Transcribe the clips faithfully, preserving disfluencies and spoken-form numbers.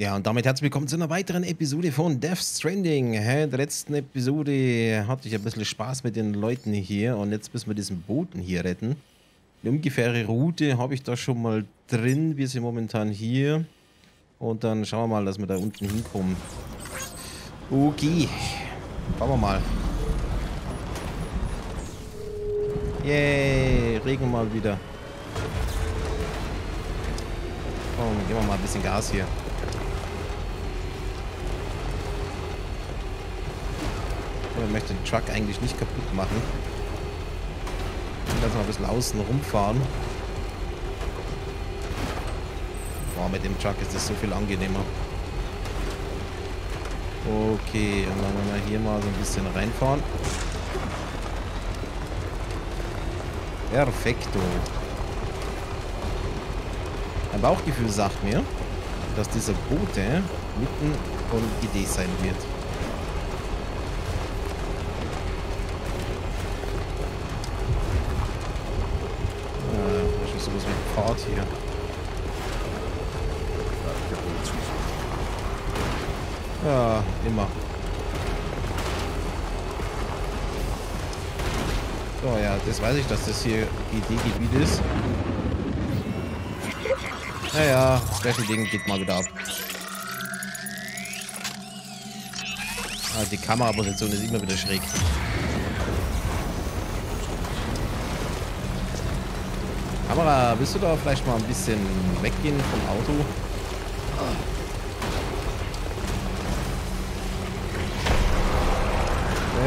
Ja, und damit herzlich willkommen zu einer weiteren Episode von Death Stranding. Hä? In der letzten Episode hatte ich ein bisschen Spaß mit den Leuten hier und jetzt müssen wir diesen Boten hier retten. Die ungefähre Route habe ich da schon mal drin. Wir sind momentan hier und dann schauen wir mal, dass wir da unten hinkommen. Okay, schauen wir mal. Yay, Regen mal wieder. Komm, geben wir mal ein bisschen Gas hier. Ich möchte den Truck eigentlich nicht kaputt machen. Lass mal ein bisschen außen rumfahren. Boah, mit dem Truck ist das so viel angenehmer. Okay, und dann wollen wir hier mal so ein bisschen reinfahren. Perfekto. Mein Bauchgefühl sagt mir, dass dieser Bote mitten von Idee sein wird. Hier. Ja, immer. So, ja, das weiß ich, dass das hier G D-Gebiet ist. Naja, welche Dinge geht mal wieder ab. Ah, die Kameraposition ist immer wieder schräg. Kamera, willst du da vielleicht mal ein bisschen weggehen vom Auto?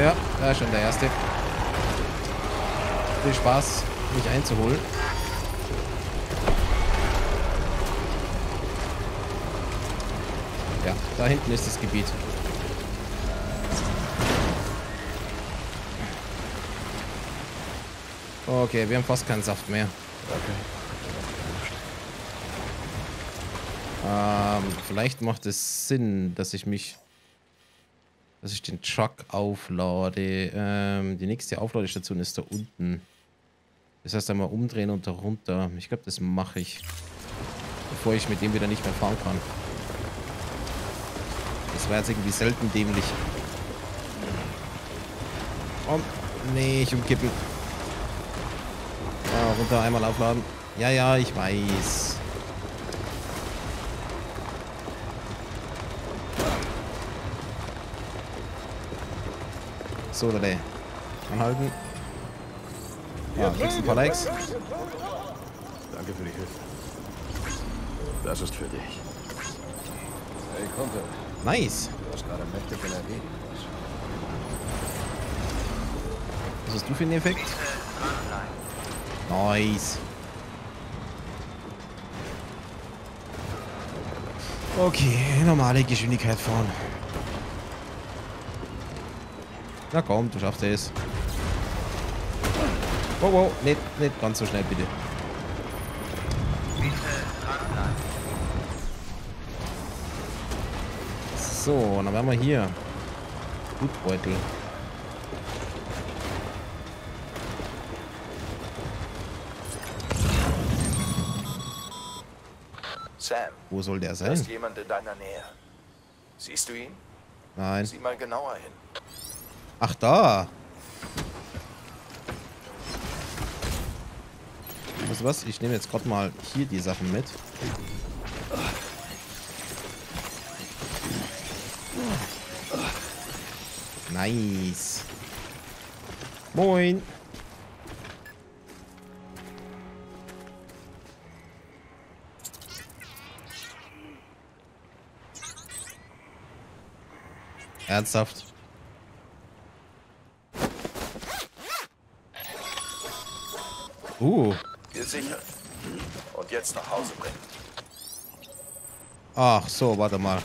Ja, da ist schon der erste. Viel Spaß, mich einzuholen. Ja, da hinten ist das Gebiet. Okay, wir haben fast keinen Saft mehr. Ähm, vielleicht macht es Sinn, dass ich mich, dass ich den Truck auflade. Ähm, die nächste Aufladestation ist da unten. Das heißt, einmal umdrehen und da runter. Ich glaube, das mache ich, bevor ich mit dem wieder nicht mehr fahren kann. Das war jetzt irgendwie selten dämlich. Oh, nee, ich umkippen. Ah, runter, einmal aufladen. Ja, ja, ich weiß. So, Leute. Anhalten. Ja, kriegst ein paar Likes. Danke für die Hilfe. Das ist für dich. Hey, Konto. Nice. Du hast gerade mächtig Energie. Was hast du für einen Effekt? Nice. Okay, normale Geschwindigkeit fahren. Na komm, du schaffst es. Wow, wow, nicht, nicht ganz so schnell, bitte. So, dann werden wir hier. Blutbeutel. Sam, wo soll der sein? Da ist jemand in deiner Nähe. Siehst du ihn? Nein. Sieh mal genauer hin. Ach, da. Weißt du was? Ich nehme jetzt gerade mal hier die Sachen mit. Nice. Moin. Ernsthaft? Uh. Gesichert. Und jetzt nach Hause bringen. Ach so, warte mal.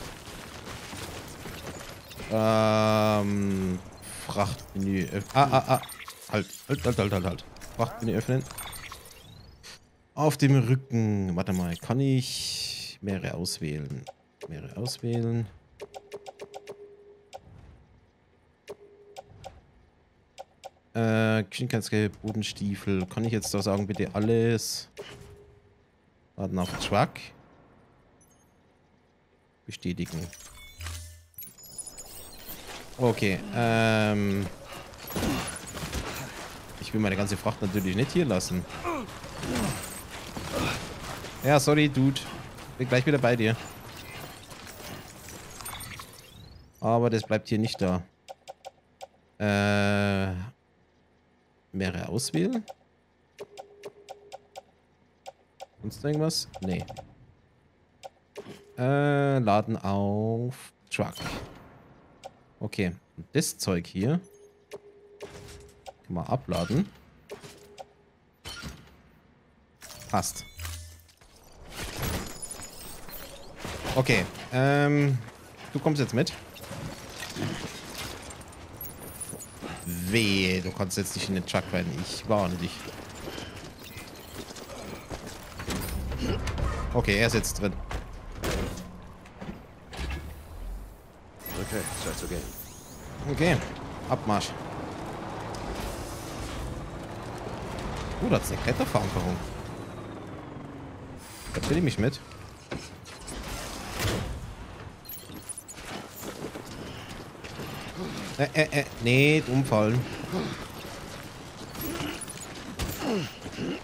Ähm. Frachtmenü öffnen. Ah, ah, ah. Halt, halt, halt, halt, halt, halt. Frachtmenü öffnen. Auf dem Rücken. Warte mal, kann ich mehrere auswählen? Mehrere auswählen. Äh, Geschwindigkeitsgelb, Bodenstiefel. Kann ich jetzt da sagen, bitte alles? Warten auf Truck. Bestätigen. Okay, ähm... ich will meine ganze Fracht natürlich nicht hier lassen. Ja, sorry, Dude. Bin gleich wieder bei dir. Aber das bleibt hier nicht da. Äh... Mehrere auswählen? Sonst irgendwas? Nee. Äh, laden auf Truck. Okay. Und das Zeug hier. Mal abladen. Passt. Okay. Ähm, du kommst jetzt mit. Weh, du kannst jetzt nicht in den Truck rein. Ich warne dich. Okay, er ist jetzt drin. Okay, that's okay. Okay, Abmarsch. Oh, da hat es eine Kletterverankerung. Da will ich mich mit. Äh, äh, äh, nee, umfallen.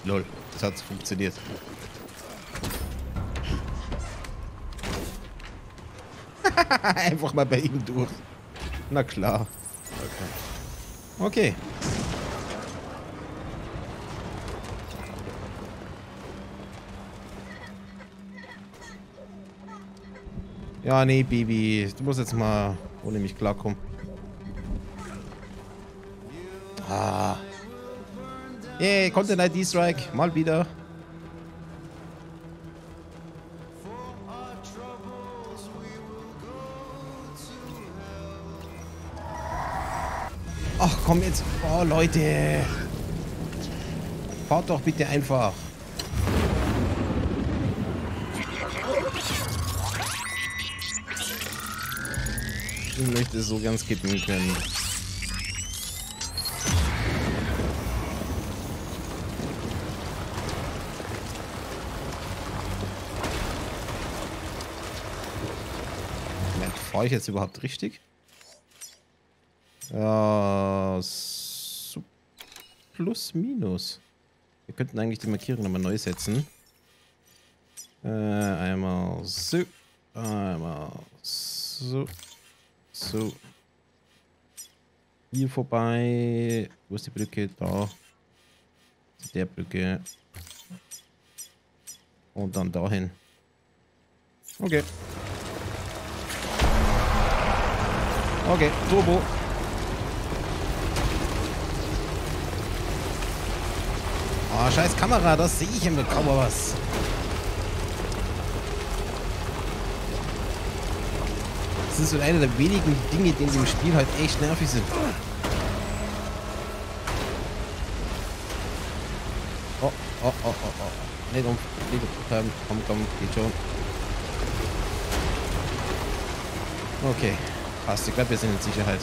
Lol, das hat funktioniert. Einfach mal bei ihm durch. Na klar. Okay. Okay. Ja, nee, Baby. Du musst jetzt mal ohne mich klarkommen. Ah. Yay, Content I D Strike. Mal wieder. Ach komm jetzt. Oh Leute. Fahrt doch bitte einfach. Ich möchte so ganz kippen können. Fahre ich jetzt überhaupt richtig? Ja, so plus, minus. Wir könnten eigentlich die Markierung nochmal neu setzen. Äh, einmal so. Einmal so. So. Hier vorbei. Wo ist die Brücke? Da. Zu der Brücke. Und dann dahin. Okay. Okay, Turbo. Oh, scheiß Kamera, das sehe ich im kaum was. Das ist so einer der wenigen Dinge, die in dem Spiel halt echt nervig sind. Oh, oh, oh, oh, oh. Nicht um, nicht um. Komm, komm, geht schon. Okay. Passt, ich glaube, wir sind in Sicherheit.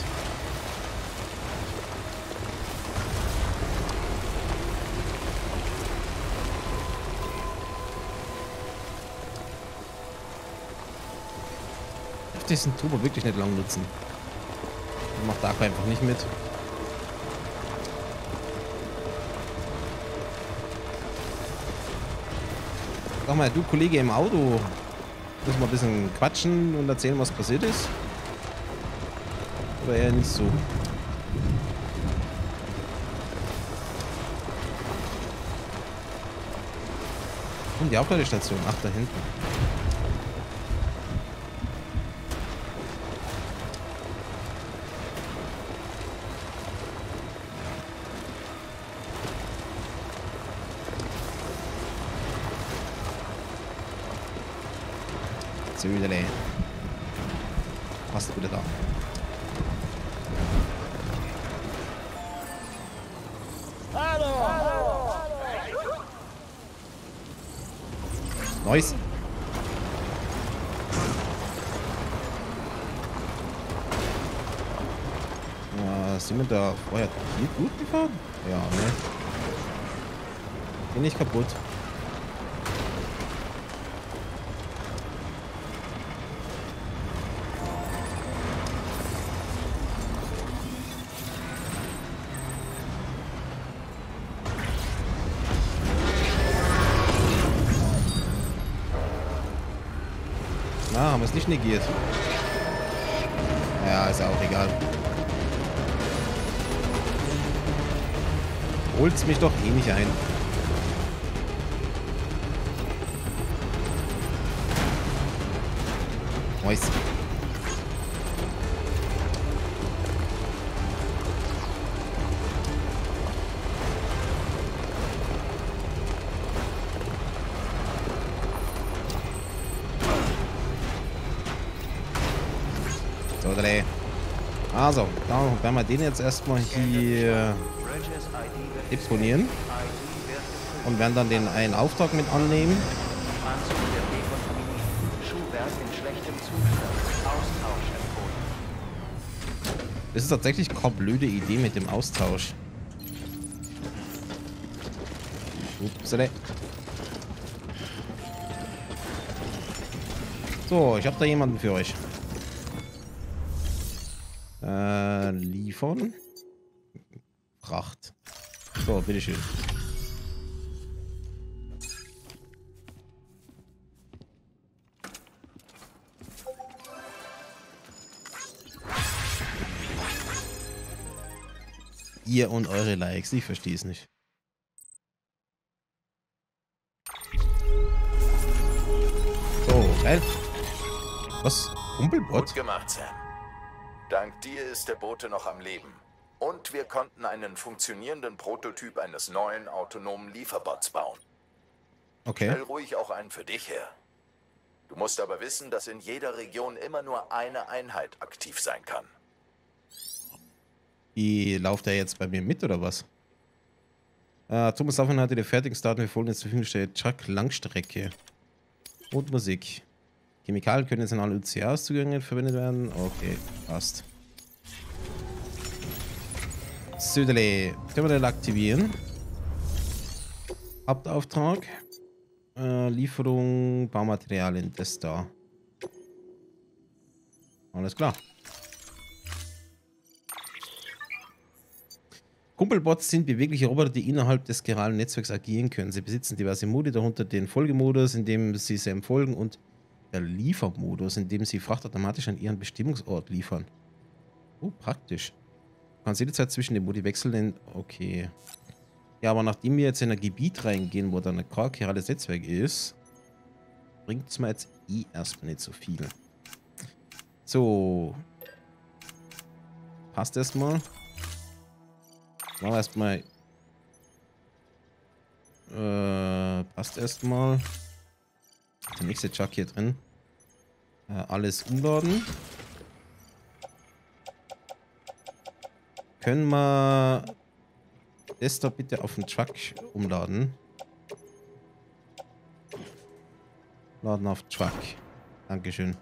Ich darf diesen Turbo wirklich nicht lang nutzen. Ich mach da einfach nicht mit. Sag mal, du Kollege im Auto. Muss mal ein bisschen quatschen und erzählen, was passiert ist. Aber eher nicht so. Und die Hauptladestation. Ach, da hinten. Züderle. Passt wieder da. Nice. Ja, sind wir da vorher hier gut gefahren? Ja, ne? Bin ich kaputt. haben wir es nicht negiert. Ja, ist ja auch egal. Holt's mich doch eh nicht ein. Mois. Also, da werden wir den jetzt erstmal hier exponieren und werden dann den einen Auftrag mit annehmen. Das ist tatsächlich keine blöde Idee mit dem Austausch. Upsale. So, ich habe da jemanden für euch. Äh, liefern. Pracht. So, bitteschön. Ihr und eure Likes, ich verstehe es nicht. So, geil. Was? Kumpelbot? Gut gemacht, Sam. Dank dir ist der Bote noch am Leben. Und wir konnten einen funktionierenden Prototyp eines neuen, autonomen Lieferbots bauen. Okay. Stell ruhig auch einen für dich her. Du musst aber wissen, dass in jeder Region immer nur eine Einheit aktiv sein kann. Die lauft er jetzt bei mir mit, oder was? Äh, Thomas Saffin hatte die Fertigungsdaten für Folgendes zur Verfügung gestellt. Chuck, Langstrecke. Und Musik. Chemikalien können jetzt in allen U C As Zugängen verwendet werden. Okay, passt. Südele. Können wir den aktivieren? Hauptauftrag. Äh, Lieferung, Baumaterialien, das da. Alles klar. Kumpelbots sind bewegliche Roboter, die innerhalb des chiralen Netzwerks agieren können. Sie besitzen diverse Modi, darunter den Folgemodus, in dem sie Sam folgen, und der Liefermodus, in dem sie Fracht automatisch an ihren Bestimmungsort liefern. Oh, praktisch. Du kannst jederzeit zwischen den Modi wechseln. Okay. Ja, aber nachdem wir jetzt in ein Gebiet reingehen, wo dann ein chirales Netzwerk ist, bringt es mir jetzt eh erstmal nicht so viel. So. Passt erstmal. Machen wir erstmal. Äh, passt erstmal. Der nächste Chuck hier drin. Äh, alles umladen. Können wir das da bitte auf den Truck umladen? Laden auf Truck. Dankeschön.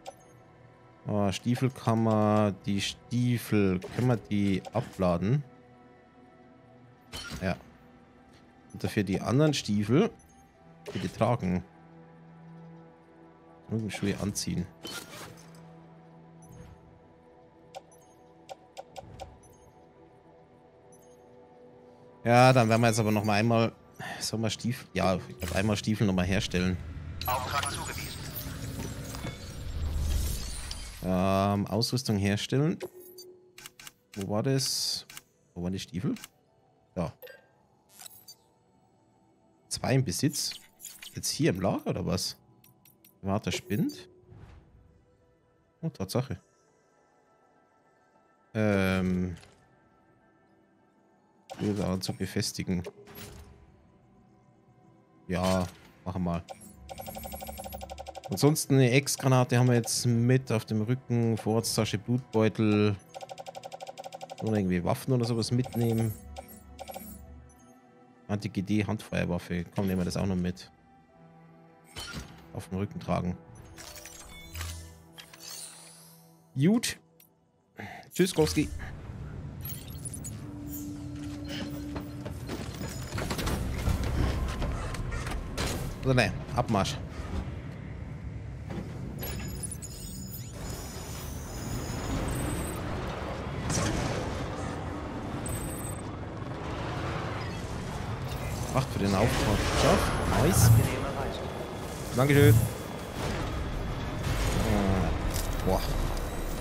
Oh, Stiefel kann man. Die Stiefel. Können wir die abladen? Ja. Und dafür die anderen Stiefel bitte tragen. Und Schuhe anziehen. Ja, dann werden wir jetzt aber noch mal einmal. Sollen wir Stiefel? Ja, ich glaube, einmal Stiefel nochmal herstellen. Auftrag zugewiesen. Ähm, Ausrüstung herstellen. Wo war das? Wo waren die Stiefel? Ja. Zwei im Besitz. Jetzt hier im Lager oder was? Warte, spinnt. Oh, Tatsache. Ähm. Bilder zu befestigen. Ja, machen wir mal. Ansonsten eine Ex-Granate haben wir jetzt mit auf dem Rücken. Vorratstasche, Blutbeutel. Oder irgendwie Waffen oder sowas mitnehmen. Anti-G D, Handfeuerwaffe. Komm, nehmen wir das auch noch mit. Auf dem Rücken tragen. Gut. Tschüss, Kowski. So, ne, Abmarsch. Macht für den Auftrag. Ciao. Nice. Dankeschön. Ah. Boah,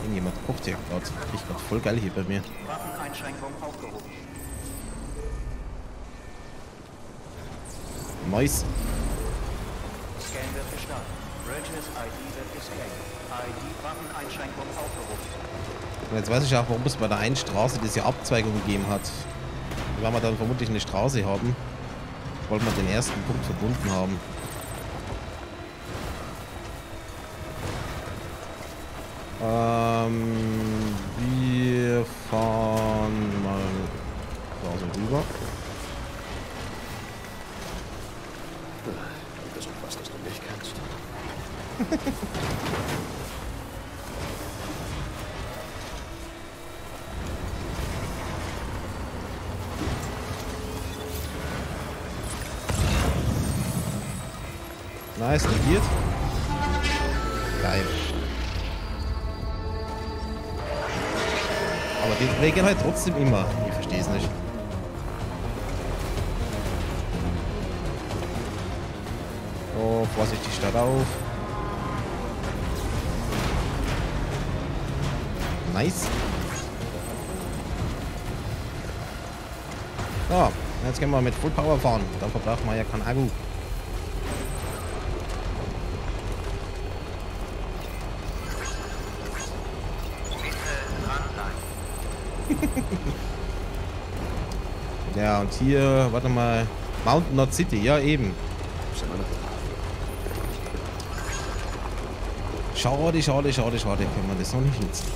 irgendjemand guckt ja gerade. Ich bin voll geil hier bei mir. Waffeneinschränkung aufgehoben. Nice. Scan wird gestartet. Bridges I D wird gescannt. I D-Waffeneinschränkung aufgehoben. Jetzt weiß ich auch, warum es bei der einen Straße diese Abzweigung gegeben hat. Weil wir dann vermutlich eine Straße haben, wollen wir den ersten Punkt verbunden haben. Ähm, wir fahren mal da so rüber. Das ist was, das du nicht kannst. Nice, negiert. Geil. Aber die regeln halt trotzdem immer. Ich verstehe es nicht. Oh, vorsichtig die Stadt auf. Nice. So, jetzt können wir mit Full Power fahren. Dann verbraucht man ja keinen Akku. Ja, und hier, warte mal, Mountain North City, ja eben. Schade, schade, schade, schade, können wir das noch nicht nutzen.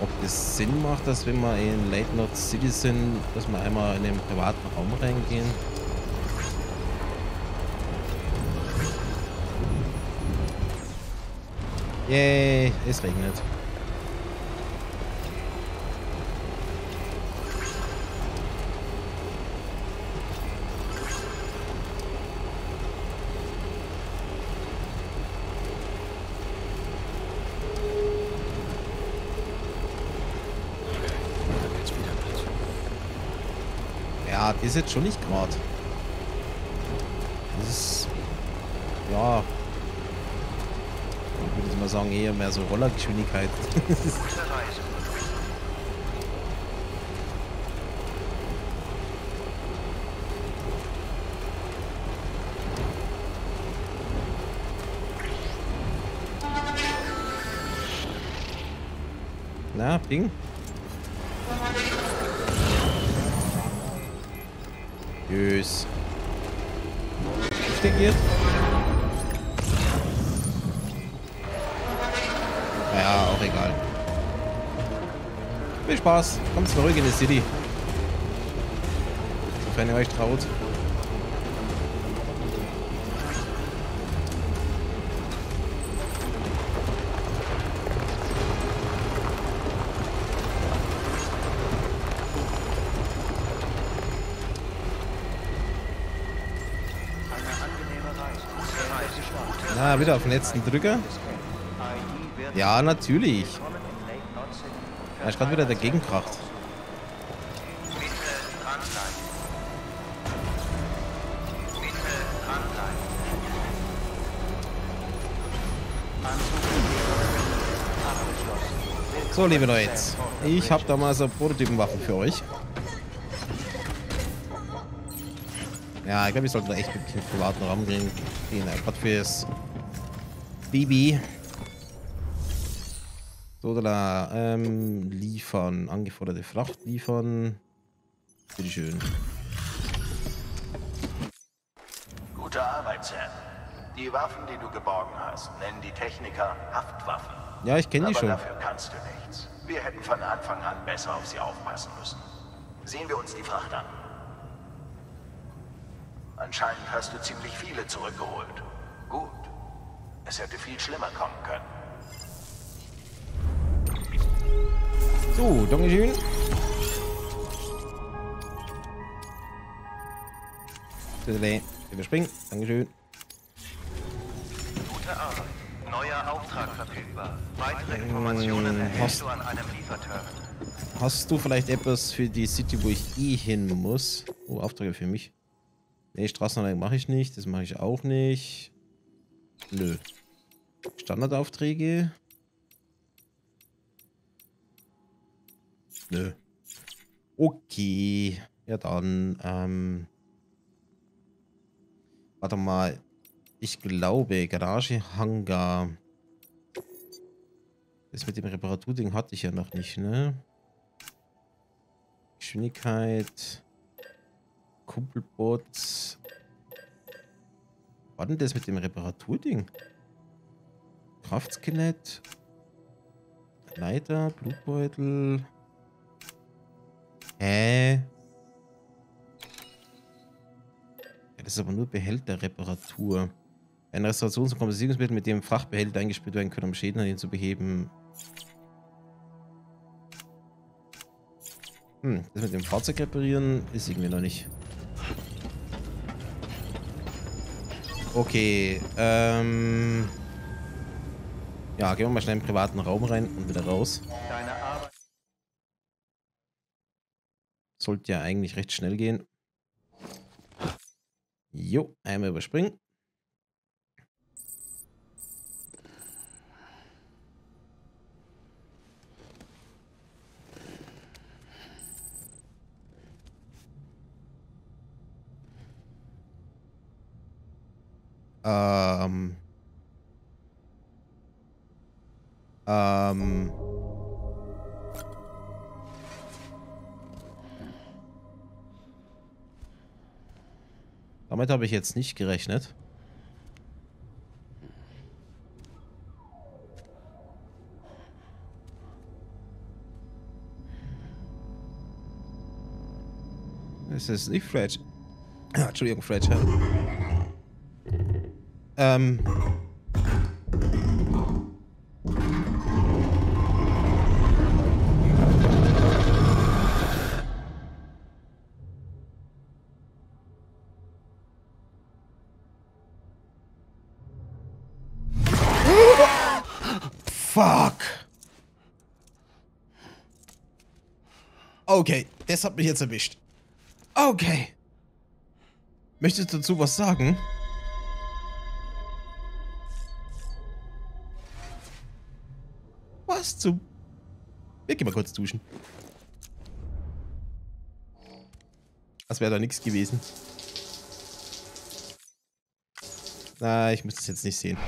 Ob das Sinn macht, dass wenn wir in Late North City sind, dass wir einmal in den privaten Raum reingehen? Yay, es regnet. Ja, das ist jetzt schon nicht gerade. Das ist... ja... würde ich mal sagen, eher mehr so Rollergeschwindigkeit. Na, Ping? Tschüss. Stegiert. Ja, auch egal. Viel Spaß. Kommt zurück in die City. Sofern ihr euch traut. Na, wieder auf den letzten Drücker. Ja, natürlich. Er ist gerade wieder dagegen kracht. So, liebe Leute, ich habe da mal so Prototypenwaffen für euch. Ja, ich glaube, ich sollte da echt mit dem privaten Raum gehen. Gerade fürs B B. So, da, ähm, liefern. Angeforderte Fracht liefern. Bitteschön. Gute Arbeit, Sam. Die Waffen, die du geborgen hast, nennen die Techniker Haftwaffen. Ja, ich kenne die schon. Aber dafür kannst du nichts. Wir hätten von Anfang an besser auf sie aufpassen müssen. Sehen wir uns die Fracht an. Anscheinend hast du ziemlich viele zurückgeholt. Gut. Es hätte viel schlimmer kommen können. So, Dankeschön. Überspringen. Dankeschön. Gute Arbeit. neuer Auftrag verfügbar. Weitere Informationen hm, erhältst du an einem Lieferterminal. Hast du vielleicht etwas für die City, wo ich eh hin muss? Oh, Aufträge für mich. Nee, Straßenanlagen mache ich nicht. Das mache ich auch nicht. Nö. Standardaufträge? Nö. Okay. Ja, dann, ähm... warte mal. Ich glaube, Garage, Hangar. Das mit dem Reparaturding hatte ich ja noch nicht, ne? Geschwindigkeit. Kumpelbots. War denn das mit dem Reparaturding? Kraftskelett. Leiter, Blutbeutel. Hä? Ja, das ist aber nur Behälter Reparatur. Ein Restaurations- und Kompensierungsmittel, mit dem Fachbehälter eingespielt werden können, um Schäden an ihnen zu beheben. Hm, das mit dem Fahrzeug reparieren ist irgendwie noch nicht. Okay, ähm... ja, gehen wir mal schnell in den privaten Raum rein und wieder raus. Sollte ja eigentlich recht schnell gehen. Jo, einmal überspringen. Ähm. Ähm. Damit habe ich jetzt nicht gerechnet. Es ist nicht Fred. Entschuldigung, Fred. Ähm. Fuck. Okay, das hat mich jetzt erwischt. Okay. Möchtest du dazu was sagen? Was zu? Wir gehen mal kurz duschen. Das wäre da nichts gewesen. Na, ich müsste es jetzt nicht sehen.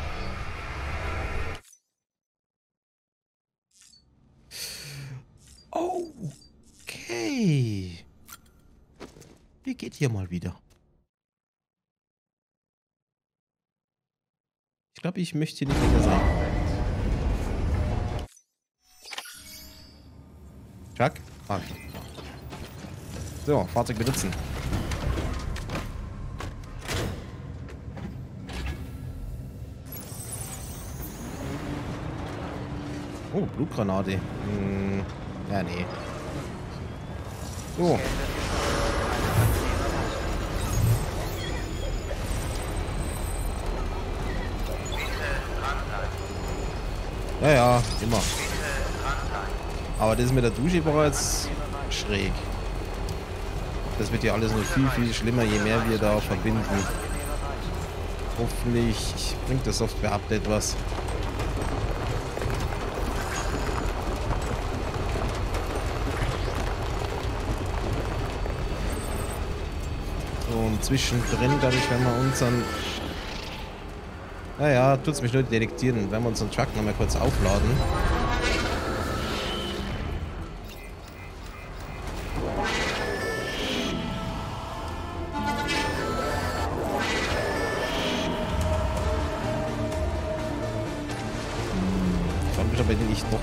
Okay. Wie geht hier mal wieder? Ich glaube, ich möchte hier nicht länger sein. Chuck, mach ich. So, Fahrzeug benutzen. Oh, Blutgranate. Hm, ja, nee. So. Ja, ja, immer. Aber das mit der Dusche war jetzt schräg. Das wird ja alles noch viel, viel schlimmer, je mehr wir da verbinden. Hoffentlich bringt das Software-Update was. So, und zwischendrin, dadurch werden wir unseren... Naja, tut's mich nur detektieren, wenn wir unseren Truck nochmal kurz aufladen.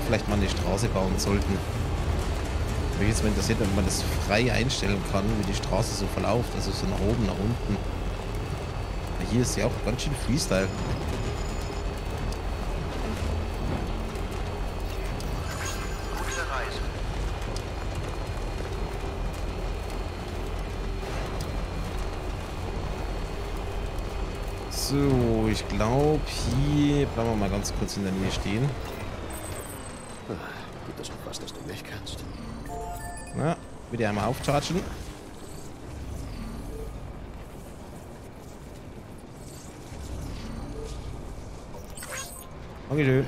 Vielleicht mal eine Straße bauen sollten. Mich jetzt mal interessiert, ob man das frei einstellen kann, wie die Straße so verläuft, also so nach oben, nach unten. Hier ist ja auch ganz schön Freestyle. So, ich glaube hier bleiben wir mal ganz kurz in der Nähe stehen. Gibt es noch was, das du nicht kannst? Na, bitte einmal aufchargen. Dankeschön.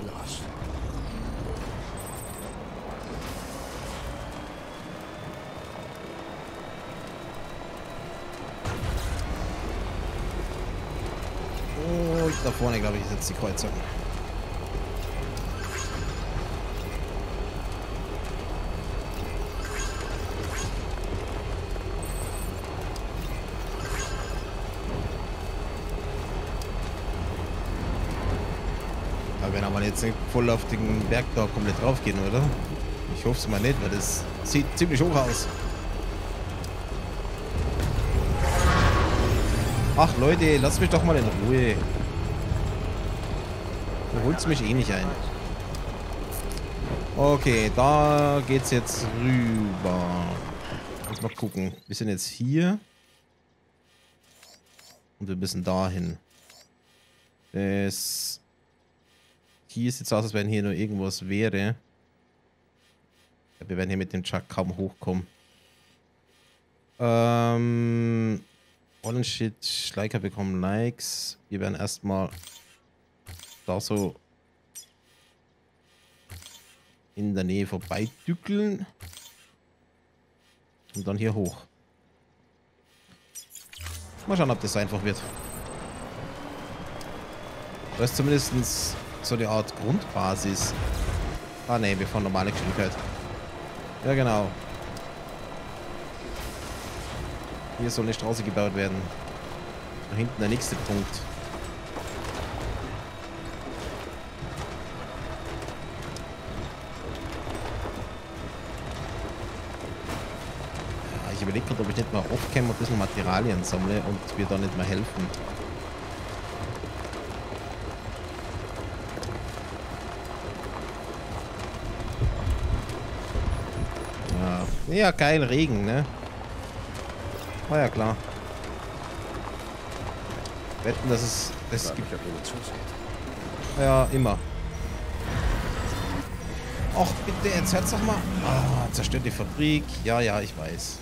Oh, da vorne, glaube ich, sitzt die Kreuzung. Jetzt nicht voll auf den Berg da komplett drauf gehen, oder? Ich hoffe es mal nicht, weil das sieht ziemlich hoch aus. Ach Leute, lasst mich doch mal in Ruhe. Da holt's mich eh nicht ein. Okay, da geht's jetzt rüber. Lass mal gucken. Wir sind jetzt hier. Und wir müssen dahin. Das... Hier sieht es aus, als wenn hier nur irgendwas wäre. Ich glaube, wir werden hier mit dem Truck kaum hochkommen. Ähm. All shit, Schleiker bekommen Likes. Wir werden erstmal da so in der Nähe vorbeidückeln. Und dann hier hoch. Mal schauen, ob das einfach wird. Das ist zumindest so eine Art Grundbasis. Ah ne, wir fahren normale Geschwindigkeit. Ja genau. Hier soll eine Straße gebaut werden. Da hinten der nächste Punkt. Ja, ich überlege gerade, ob ich nicht mal aufkäme, ein bisschen Materialien sammle und wir da nicht mehr helfen. Ja, geil, Regen, ne? War ja klar. Wetten, dass es... Es gibt ja keine Zuschauer. Ja, immer. Och, bitte, jetzt hört's doch mal. Ah, zerstört die Fabrik. Ja, ja, ich weiß.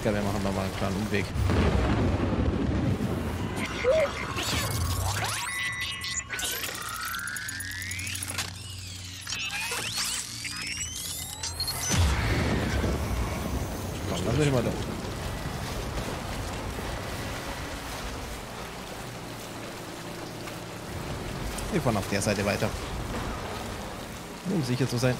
Egal, wir machen da mal einen kleinen Umweg. Mal da. Wir fahren auf der Seite weiter. Nur um sicher zu sein.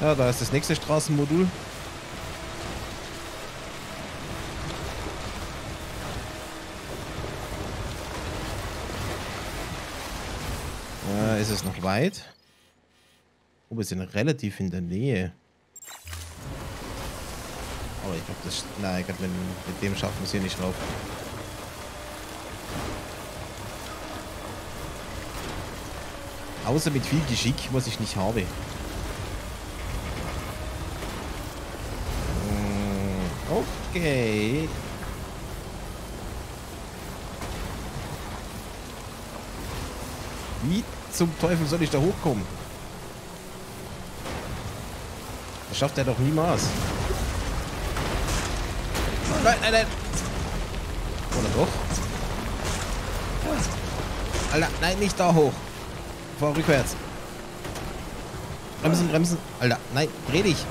Ja, da ist das nächste Straßenmodul. Ist es noch weit? Oh, wir sind relativ in der Nähe. Aber ich glaube, das... Nein, ich glaube, mit, mit dem schaffen wir es hier nicht drauf. Außer mit viel Geschick, was ich nicht habe. Okay. Wie zum Teufel soll ich da hochkommen? Das schafft er doch niemals. Nein, nein, nein. Oder doch? Alter, nein, nicht da hoch. Vor rückwärts. Bremsen, bremsen. Alter, nein, dreh dich.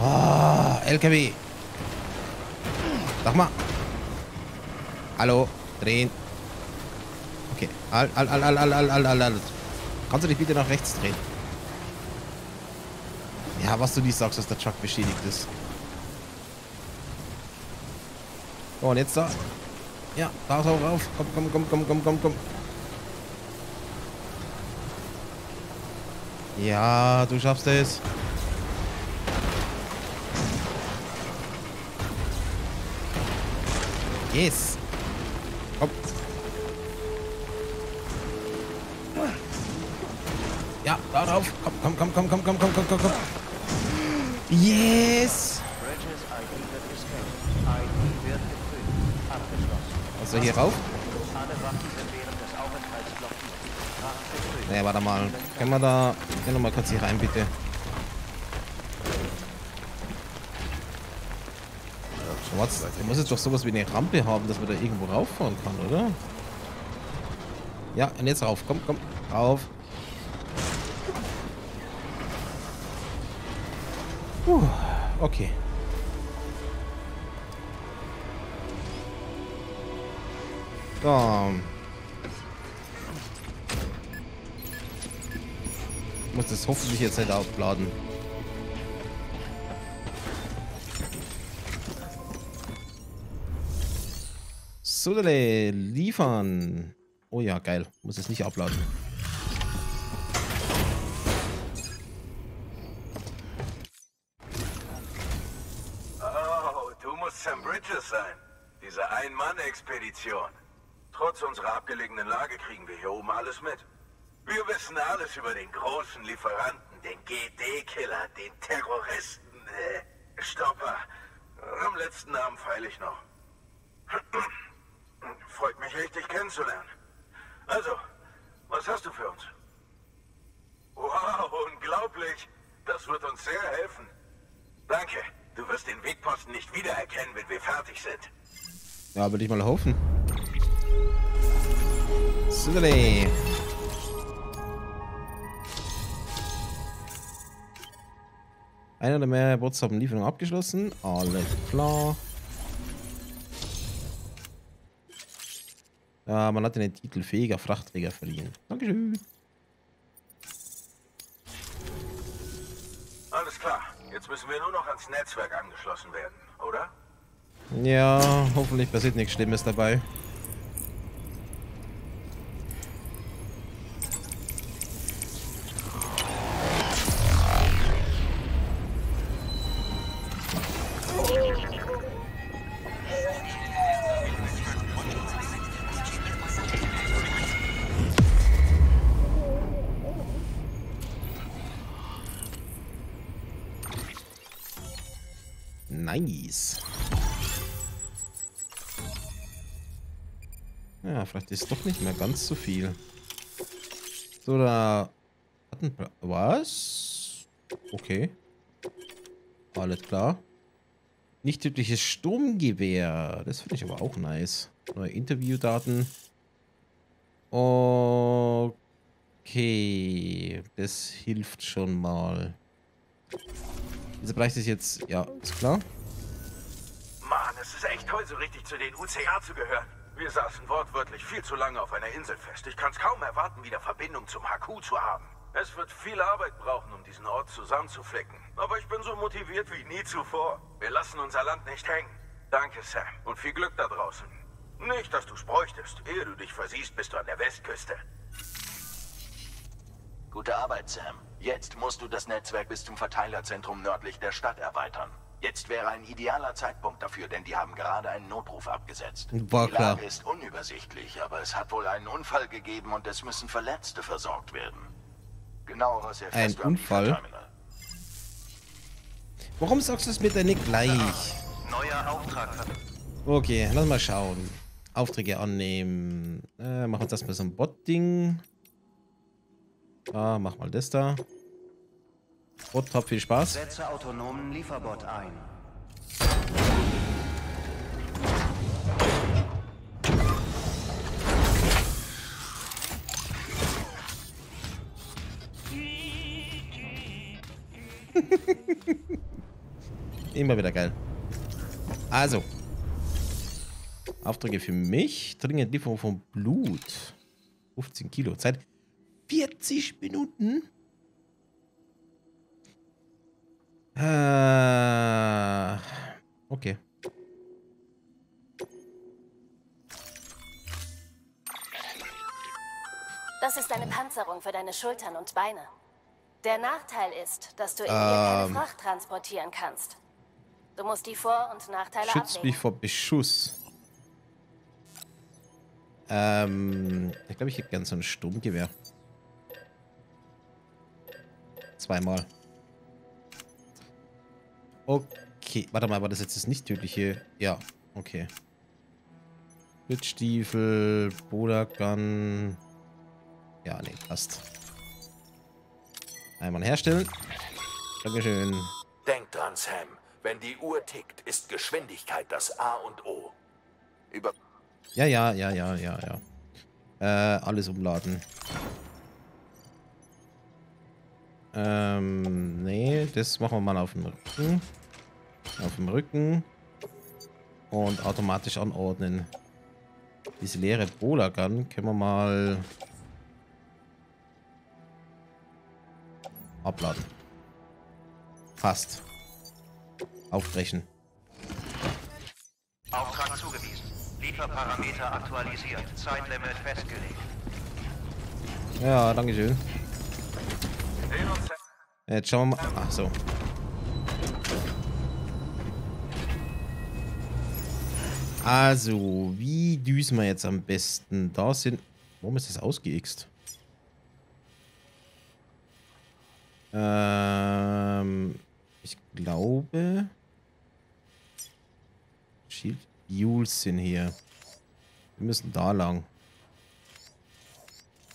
Oh, L K W. Sag mal. Hallo, drehen. Okay, al, al, al, al, al, al, al, al. Kannst du dich bitte nach rechts drehen? Ja, was du nicht sagst, dass der Truck beschädigt ist. So, und jetzt da. Ja, da drauf rauf. Komm, komm, komm, komm, komm, komm, komm. Ja, du schaffst es. Yes. Komm. Fahr drauf. Komm, komm, komm, komm, komm, komm, komm, komm, komm. Yes! Also hier rauf? Naja, warte mal. Können wir da... Können wir mal kurz hier rein, bitte. Was? Du musst jetzt doch sowas wie eine Rampe haben, dass man da irgendwo rauffahren kann, oder? Ja, und jetzt rauf. Komm, komm. Rauf. Puh, okay. Da. Ich muss das hoffentlich jetzt nicht aufladen. So, liefern. Oh ja, geil. Muss es nicht abladen. Oh, du musst Sam Bridges sein. Diese Ein-Mann-Expedition. Trotz unserer abgelegenen Lage kriegen wir hier oben alles mit. Wir wissen alles über den großen Lieferanten, den G D-Killer, den Terroristen, äh, Stopper. Am letzten Namen feile ich noch. Freut mich echt, dich kennenzulernen. Also, was hast du für uns? Wow, unglaublich. Das wird uns sehr helfen. Danke. Du wirst den Wegposten nicht wiedererkennen, wenn wir fertig sind. Ja, würde ich mal hoffen. Silly. Ein oder mehrere Bots haben Lieferung abgeschlossen. Alles klar. Ah, man hat den Titel fähiger Frachtträger verliehen. Dankeschön. Alles klar. Jetzt müssen wir nur noch ans Netzwerk angeschlossen werden, oder? Ja, hoffentlich passiert nichts Schlimmes dabei. Nice. Ja, vielleicht ist doch nicht mehr ganz so viel. So, da... Was? Okay. Alles klar. Nicht übliches Sturmgewehr. Das finde ich aber auch nice. Neue Interviewdaten. Okay. Das hilft schon mal. Dieser Bereich ist jetzt... Ja, ist klar. Es ist echt toll, so richtig zu den U C A zu gehören. Wir saßen wortwörtlich viel zu lange auf einer Insel fest. Ich kann es kaum erwarten, wieder Verbindung zum H Q zu haben. Es wird viel Arbeit brauchen, um diesen Ort zusammenzuflecken. Aber ich bin so motiviert wie nie zuvor. Wir lassen unser Land nicht hängen. Danke, Sam. Und viel Glück da draußen. Nicht, dass du es bräuchtest. Ehe du dich versiehst, bist du an der Westküste. Gute Arbeit, Sam. Jetzt musst du das Netzwerk bis zum Verteilerzentrum nördlich der Stadt erweitern. Jetzt wäre ein idealer Zeitpunkt dafür, denn die haben gerade einen Notruf abgesetzt. Boah, die Lage ist unübersichtlich, aber es hat wohl einen Unfall gegeben und es müssen Verletzte versorgt werden. Genaueres erfährst du am Lieferterminal. Warum sagst du es mit der Nick gleich? Neuer Auftrag. Okay, lass mal schauen. Aufträge annehmen. Äh, machen wir uns erstmal so ein Bot-Ding. Ah, mach mal das da. Bot, top, viel Spaß. Setze autonomen Lieferbot ein. Immer wieder geil. Also. Aufträge für mich. Dringend Lieferung von Blut. fünfzehn Kilo. Zeit vierzig Minuten. Okay. Das ist eine Panzerung für deine Schultern und Beine. Der Nachteil ist, dass du in ähm. ihr keine Fracht transportieren kannst. Du musst die Vor- und Nachteile abwägen. Schützt mich vor Beschuss. Ähm, ich glaube, ich hätte gern so ein Sturmgewehr. Zweimal. Okay. Warte mal, war das jetzt das nicht tödliche? Ja, okay. Blitzstiefel, Bodagun. Ja, nee, passt. Einmal herstellen. Dankeschön. Denk dran, Sam. Wenn die Uhr tickt, ist Geschwindigkeit das A und O. Über... Ja, ja, ja, ja, ja, ja. Äh, alles umladen. Ähm, nee, das machen wir mal auf dem Rücken. Auf dem Rücken. Und automatisch anordnen. Diese leere Bola-Gun können wir mal... abladen. Passt. Aufbrechen. Auftrag zugewiesen. Lieferparameter aktualisiert. Zeitlimit festgelegt. Ja, danke schön. Jetzt schauen wir mal. Ach so. Also, wie düsen wir jetzt am besten? Da sind... Warum ist das ausgeixt? Ähm... Ich glaube... Shield... Mules sind hier. Wir müssen da lang.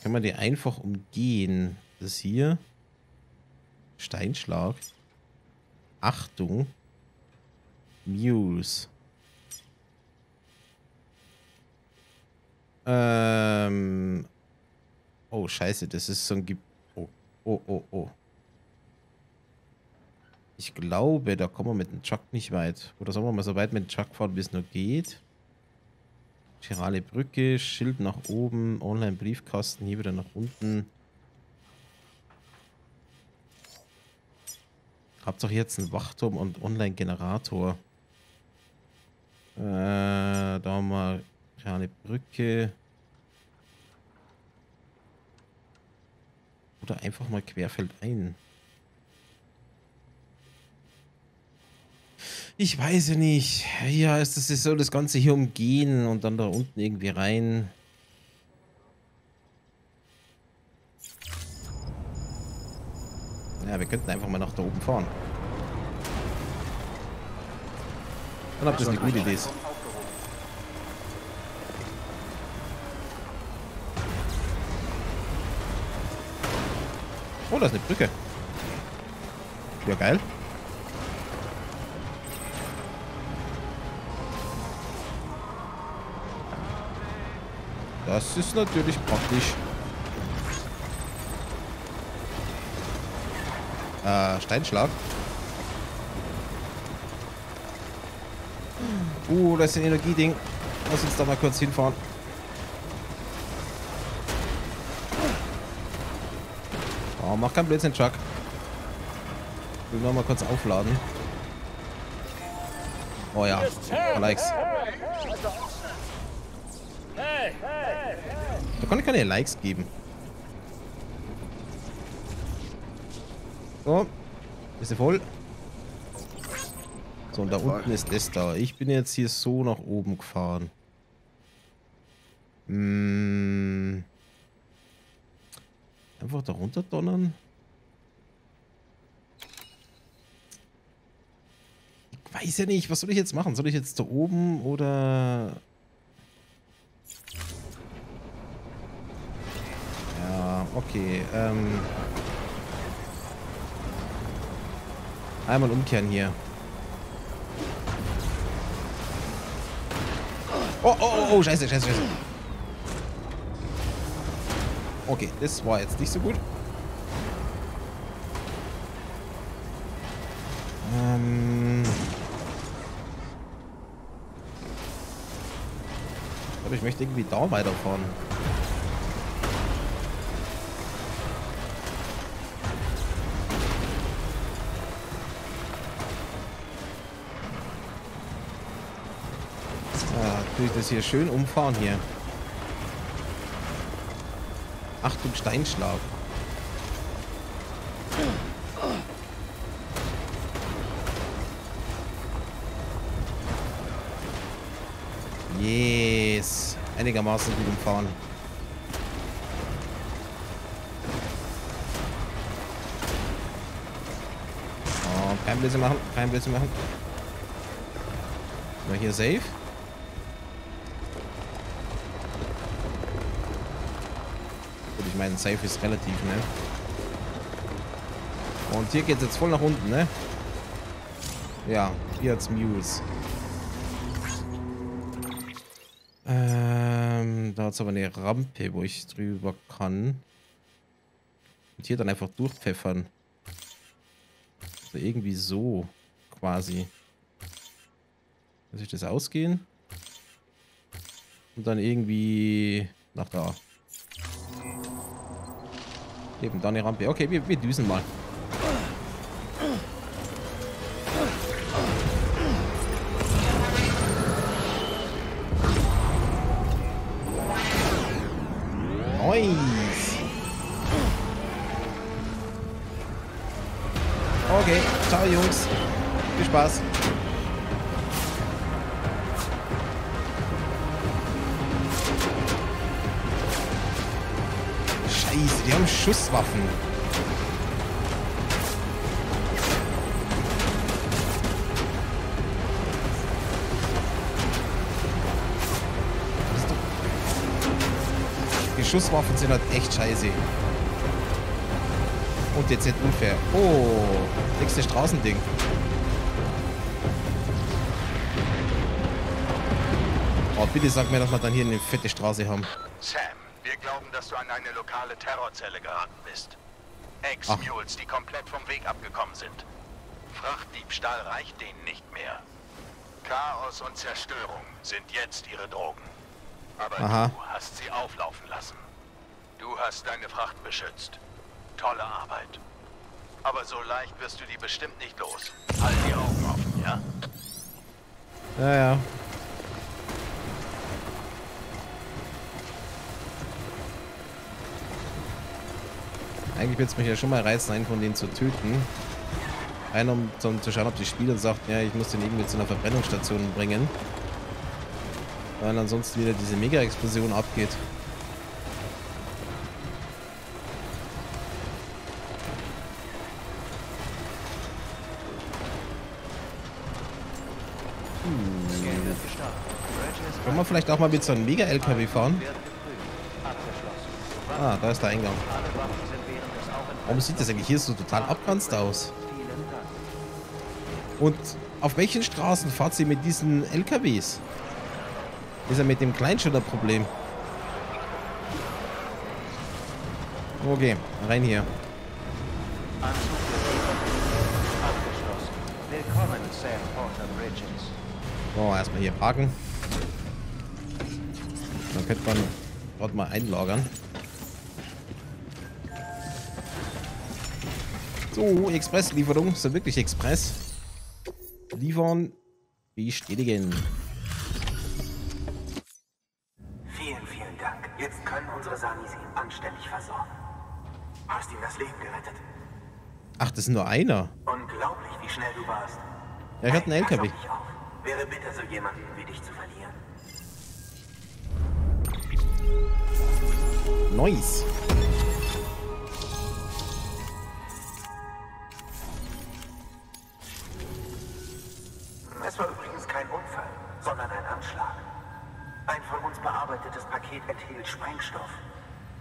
Kann man die einfach umgehen? Das hier. Steinschlag. Achtung. Mules. Ähm. Oh, scheiße. Das ist so ein... Ge oh, oh, oh, oh. Ich glaube, da kommen wir mit dem Truck nicht weit. Oder sollen wir mal so weit mit dem Truck fahren, wie es nur geht? Chirale Brücke, Schild nach oben, Online-Briefkasten, hier wieder nach unten. Habt doch jetzt einen Wachturm und Online-Generator. Äh, da haben wir Chirale Brücke. Oder einfach mal querfeld ein. Ich weiß ja nicht. Ja, ist das so das Ganze hier umgehen und dann da unten irgendwie rein. Ja, wir könnten einfach mal nach da oben fahren. Dann habt ihr eine gute Idee. Oh, da ist eine Brücke. Ja, geil. Das ist natürlich praktisch. Äh, Steinschlag. Uh, da ist ein Energieding. Lass uns da mal kurz hinfahren. Oh, mach keinen Blödsinn, Chuck. Ich will noch mal kurz aufladen. Oh ja, Likes. Da kann ich keine Likes geben. So. Ist er voll? So, und da unten ist das da. Ich bin jetzt hier so nach oben gefahren. Hm. Einfach da runter donnern. Ich weiß ja nicht. Was soll ich jetzt machen? Soll ich jetzt da oben oder... Okay, ähm. Einmal umkehren hier. Oh, oh, oh, oh, scheiße, scheiße, scheiße. Okay, das war jetzt nicht so gut. Ähm. Ich glaube, ich möchte irgendwie da weiterfahren. Ich das hier schön umfahren hier. Achtung, Steinschlag. Yes. Einigermaßen gut umfahren. Kein Blödsinn machen, kein Blödsinn machen. Mal hier safe. Gut, ich meine, safe ist relativ, ne? Und hier geht's jetzt voll nach unten, ne? Ja, hier hat's Mules. Ähm, da hat's aber eine Rampe, wo ich drüber kann. Und hier dann einfach durchpfeffern. Also irgendwie so, quasi. Muss ich das ausgehen? Und dann irgendwie nach da. Eben, da eine Rampe. Okay, wir, wir düsen mal. Nice! Okay, ciao Jungs. Viel Spaß. Die haben Schusswaffen. Die Schusswaffen sind halt echt scheiße. Und jetzt nicht unfair. Oh, nächste Straßending. Oh, bitte sag mir, dass wir dann hier eine fette Straße haben. Sam. Wir glauben, dass du an eine lokale Terrorzelle geraten bist. Ex-Mules, die komplett vom Weg abgekommen sind. Frachtdiebstahl reicht denen nicht mehr. Chaos und Zerstörung sind jetzt ihre Drogen. Aber aha, du hast sie auflaufen lassen. Du hast deine Fracht beschützt. Tolle Arbeit. Aber so leicht wirst du die bestimmt nicht los. Halt die Augen offen, ja? Ja, ja. Eigentlich würde es mich ja schon mal reizen, einen von denen zu töten. Einen, um zum, zu schauen, ob die Spieler sagt, ja, ich muss den irgendwie zu einer Verbrennungsstation bringen. Weil ansonsten wieder diese Mega-Explosion abgeht. Hm. Können wir vielleicht auch mal mit so einem Mega-L K W fahren? Ah, da ist der Eingang. Warum sieht das eigentlich hier so total abgeranzt aus? Und auf welchen Straßen fahrt sie mit diesen L K Ws? Ist ja mit dem Kleinschilderproblem. Okay, rein hier. So, erstmal hier parken. Dann könnte man dort mal einlagern. So, Expresslieferung, so wirklich Express. Liefern, bestätigen. Vielen, vielen Dank. Jetzt können unsere Sani sie anständig versorgen. Hast ihm das Leben gerettet. Ach, das ist nur einer. Unglaublich, wie schnell du warst. Ja, ich hatte einen L K W. Wäre bitter, so jemanden wie dich zu verlieren. Nice. Es war übrigens kein Unfall, sondern ein Anschlag. Ein von uns bearbeitetes Paket enthielt Sprengstoff.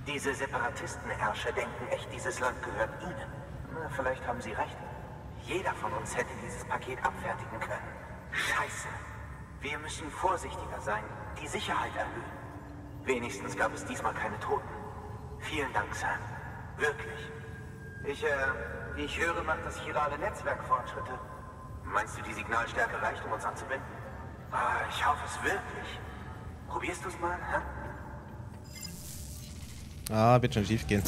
Diese Separatistenherrscher denken echt, dieses Land gehört ihnen. Na, vielleicht haben sie recht. Jeder von uns hätte dieses Paket abfertigen können. Scheiße. Wir müssen vorsichtiger sein, die Sicherheit erhöhen. Wenigstens gab es diesmal keine Toten. Vielen Dank, Sam. Wirklich. Ich, äh, ich höre, macht das chirale Netzwerk Fortschritte. Meinst du, die Signalstärke reicht, um uns anzubinden? Ah, ich hoffe es wirklich. Probierst du es mal, hä? Ah, wird schon schief gehen.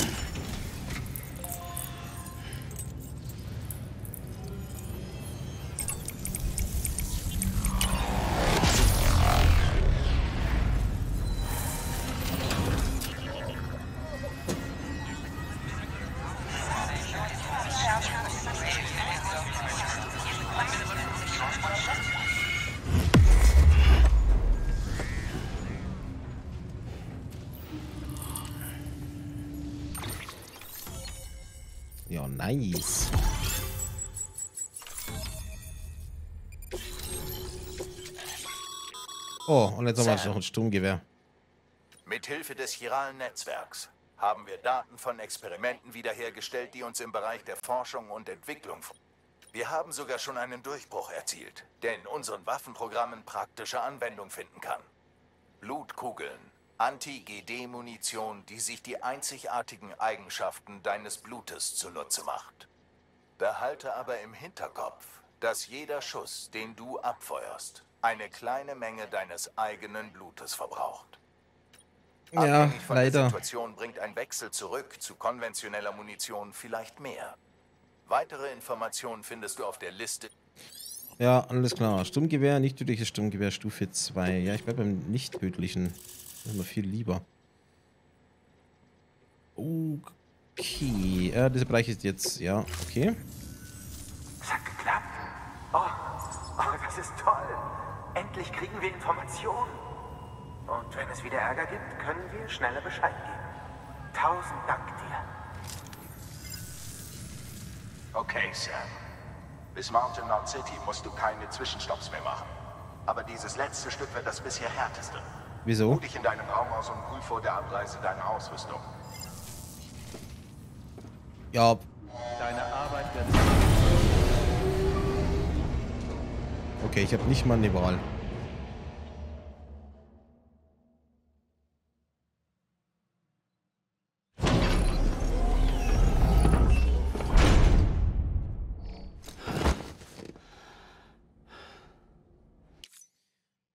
Oh, und jetzt haben wir noch ein Sturmgewehr. Mithilfe des chiralen Netzwerks haben wir Daten von Experimenten wiederhergestellt, die uns im Bereich der Forschung und Entwicklung... Wir haben sogar schon einen Durchbruch erzielt, der in unseren Waffenprogrammen praktische Anwendung finden kann. Blutkugeln, Anti-G D-Munition, die sich die einzigartigen Eigenschaften deines Blutes zunutze macht. Behalte aber im Hinterkopf, dass jeder Schuss, den du abfeuerst, eine kleine Menge deines eigenen Blutes verbraucht. Ja, abhängig von leider. Der Situation bringt ein Wechsel zurück zu konventioneller Munition vielleicht mehr. Weitere Informationen findest du auf der Liste. Ja, alles klar. Sturmgewehr, nicht tödliches Sturmgewehr, Stufe zwei. Ja, ich bleib beim nicht tödlichen. Das ist mir viel lieber. Okay. Äh, dieser Bereich ist jetzt, ja, okay. Es hat geklappt. Oh, oh, das ist toll. Endlich kriegen wir Informationen. Und wenn es wieder Ärger gibt, können wir schneller Bescheid geben. Tausend Dank dir. Okay, Sam. Bis Mountain North City musst du keine Zwischenstopps mehr machen. Aber dieses letzte Stück wird das bisher härteste. Wieso? Ruh dich in deinem Raum aus und prüf vor der Abreise deine Ausrüstung. Ja. Deine Arbeit wird... Okay, ich habe nicht mal eine Wahl.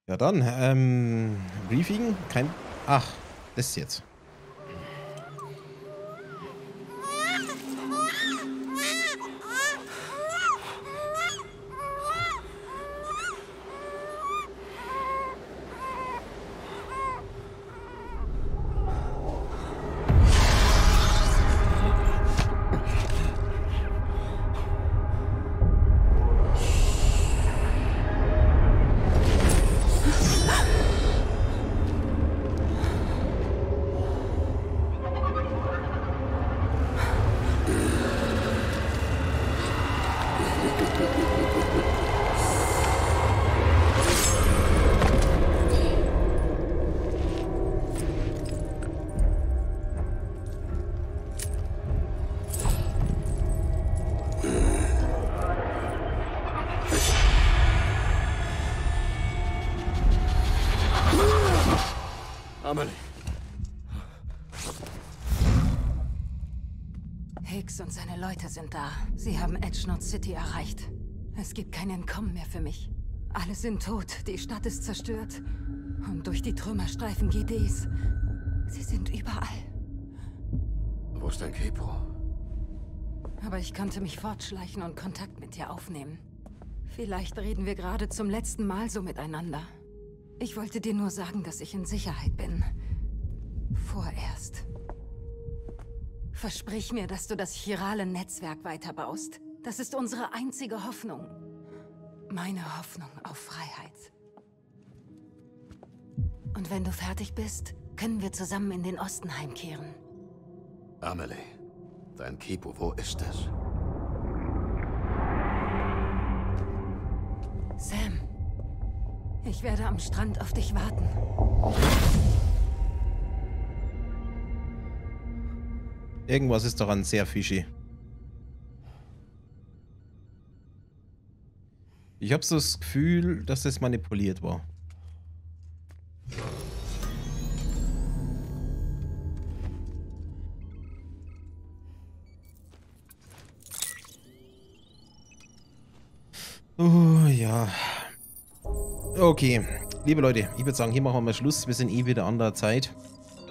Ja dann, ähm, Briefing, kein... Ach, das jetzt. Amelie. Hicks und seine Leute sind da. Sie haben Edge Knot City erreicht. Es gibt kein Entkommen mehr für mich. Alle sind tot, die Stadt ist zerstört. Und durch die Trümmer streifen G Ds. Sie sind überall. Wo ist dein Kepo? Aber ich konnte mich fortschleichen und Kontakt mit dir aufnehmen. Vielleicht reden wir gerade zum letzten Mal so miteinander. Ich wollte dir nur sagen, dass ich in Sicherheit bin. Vorerst. Versprich mir, dass du das chirale Netzwerk weiterbaust. Das ist unsere einzige Hoffnung. Meine Hoffnung auf Freiheit. Und wenn du fertig bist, können wir zusammen in den Osten heimkehren. Amelie, dein Kepo, wo ist es? Sam. Ich werde am Strand auf dich warten. Irgendwas ist daran sehr fishy. Ich habe so das Gefühl, dass das manipuliert war. Oh ja. Okay, liebe Leute, ich würde sagen, hier machen wir mal Schluss. Wir sind eh wieder an der Zeit.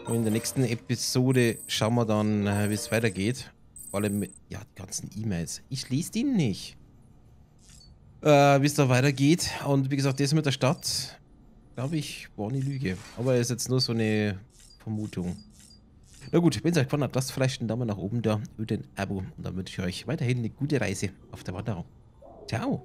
Und in der nächsten Episode schauen wir dann, wie es weitergeht. Vor allem mit, ja, die ganzen E-Mails. Ich lese die nicht. Äh, wie es da weitergeht. Und wie gesagt, das mit der Stadt, glaube ich, war eine Lüge. Aber ist jetzt nur so eine Vermutung. Na gut, wenn es euch gefallen hat, lasst vielleicht einen Daumen nach oben da oder ein Abo. Und dann wünsche ich euch weiterhin eine gute Reise auf der Wanderung. Ciao.